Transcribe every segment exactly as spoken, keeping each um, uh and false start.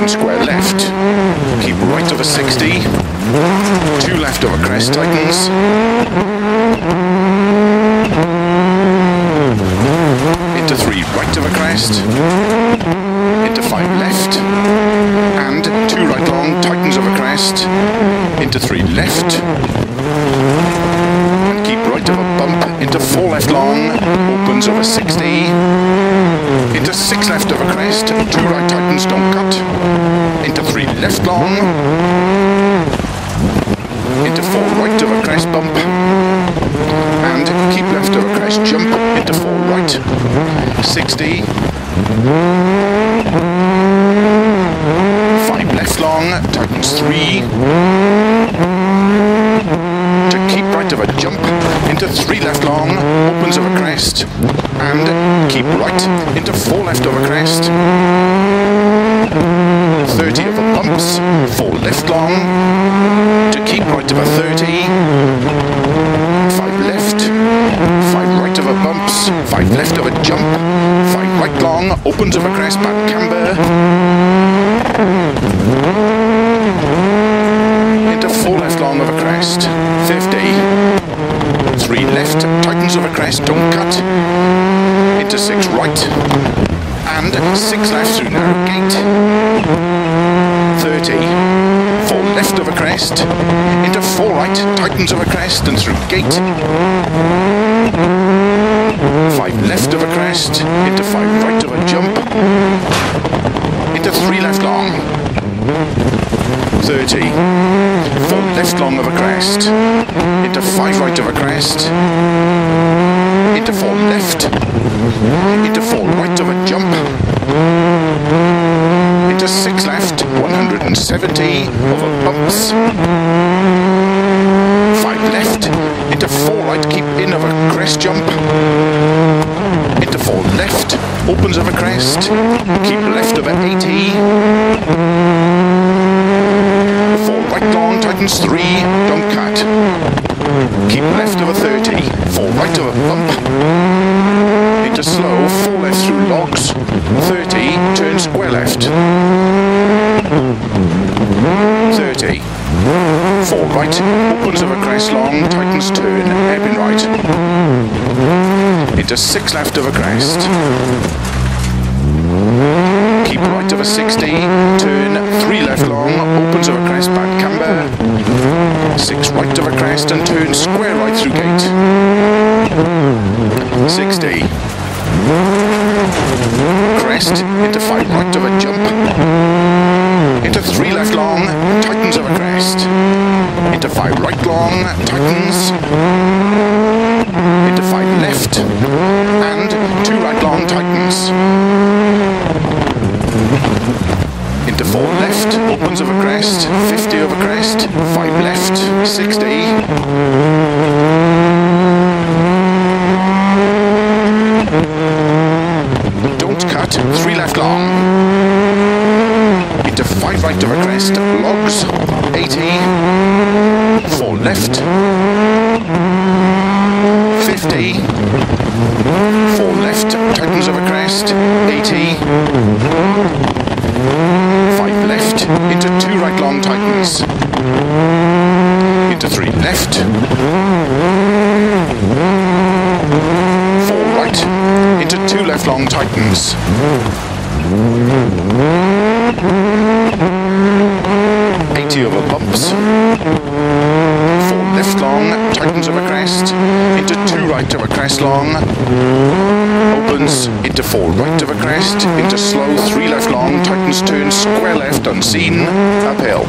turn square left. Keep right of a sixty. Two left of a crest tightens. Into three right of a crest. Into five left. And two right long tightens of a crest. Into three left. Of a bump, into four left long, opens over sixty, into six left of a crest, two right tightens, don't cut, into three left long, into four right of a crest, bump, and keep left of a crest, jump, into four right, sixty, five left long, tightens three, to keep right of a jump, into three left long, opens of a crest, and keep right, into four left of a crest, thirty of a bumps, four left long, to keep right of a thirty, five left, five right of a bumps, five left of a jump, five right long, opens of a crest, back camber, into four left long of a crest, fifty, three left, tightens of a crest, don't cut, into six right, and six left through narrow gate, thirty, four left of a crest, into four right, tightens of a crest, and through gate, five left of a crest, into five right of a jump, into three left long, thirty, four left long of a crest, into five right of a crest, into four left, into four right of a jump, into six left, one hundred seventy of a bumps, five left, into four right, keep in of a crest jump, into four left, opens of a crest, keep left of an eighty, four right long, tightens three, don't cut. Keep left of a thirty, four right of a bump. Into slow, four left through logs, thirty, turn square left. thirty, four right, opens of a crest long, tightens turn, ebb in right. Into six left of a crest. Keep right of a sixty, turn three left long, opens of a crest, back camber, six right of a crest and turn square right through gate, sixty, crest, into five right of a jump, into three left long, tightens of a crest, into five right long, tightens, into five left, and two right long, tightens. Into four left, opens of a crest, fifty of a crest, five left, sixty, don't cut, three left long, into five right of a crest, logs, eighty, four left, fifty, four left, tightens of a crest, eighty, five left, into two right long tightens, into three left, four right, into two left long tightens, eighty over bumps, four left long, tightens of a crest, into two right of a crest long, opens, into four right of a crest, into slow, three left long, tightens turn, square left, unseen, uphill.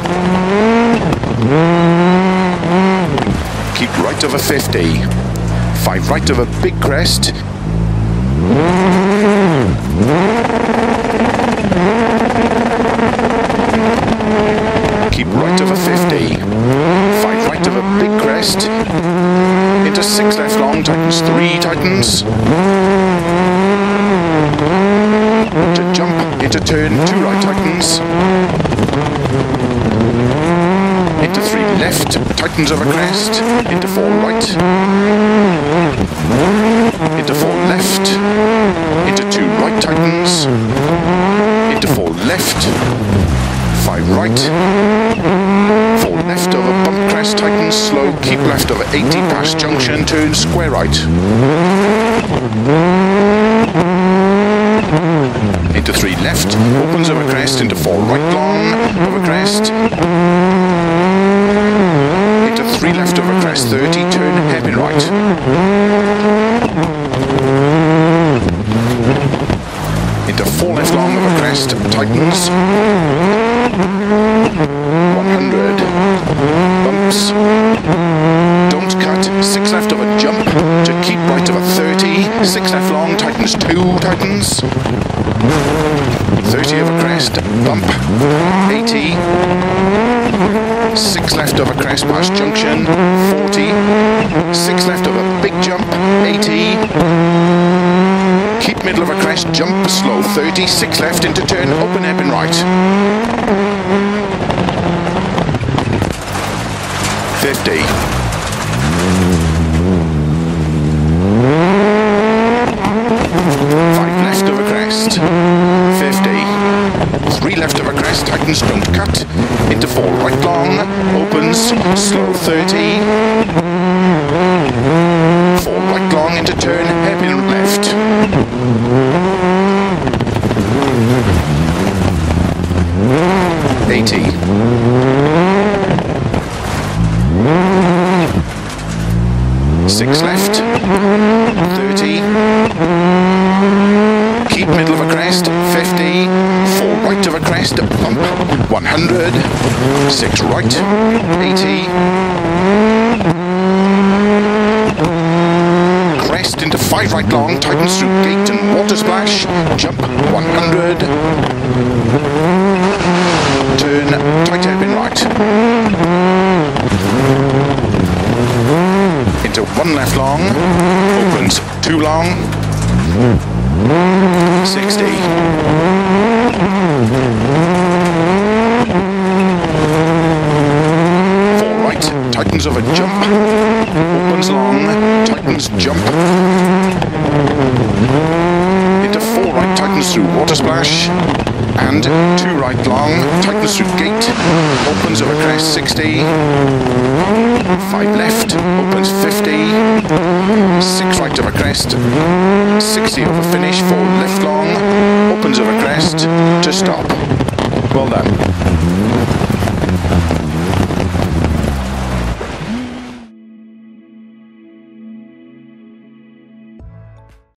Keep right of a fifty, five right of a big crest, keep right of a fifty, five right of a big crest, into six left long, tightens three, tightens, to jump, into turn, two right tightens, into three left, tightens of a crest, into four right, into four left, into two right tightens, into four left, five right, four left over bump crest, tighten slow, keep left over eighty past junction, turn square right into three left, opens over crest into four right long, over crest into three left over crest thirty, turn hairpin right into four left long over crest, tightens, one hundred, bumps, don't cut, six left over jump, to keep right over thirty, six left long, tightens, two, tightens, thirty over crest, bump, eighty, six left over crest past junction, forty, six left over big jump, eighty, keep middle of a crest, jump slow, thirty, six left into turn, open hairpin right. fifty. five left of a crest, fifty. three left of a crest, tightens, don't cut, into four right long, opens, slow, thirty. four right long into turn, hairpin left. eighty. six left. thirty. Keep middle of a crest, fifty. four right of a crest, bump, one hundred. six right, eighty. Crest into five right long, tightens through gate and water splash, jump one hundred, turn tight hairpin right, into one left long, opens two long, sixty, four right, tightens over jump, opens long, tightens jump, into four right, tightens through water splash, and two right long, tightens through gate, opens over crest sixty, five left, opens fifty, six right over crest, sixty over finish, four left long, opens over crest, to stop. Well done.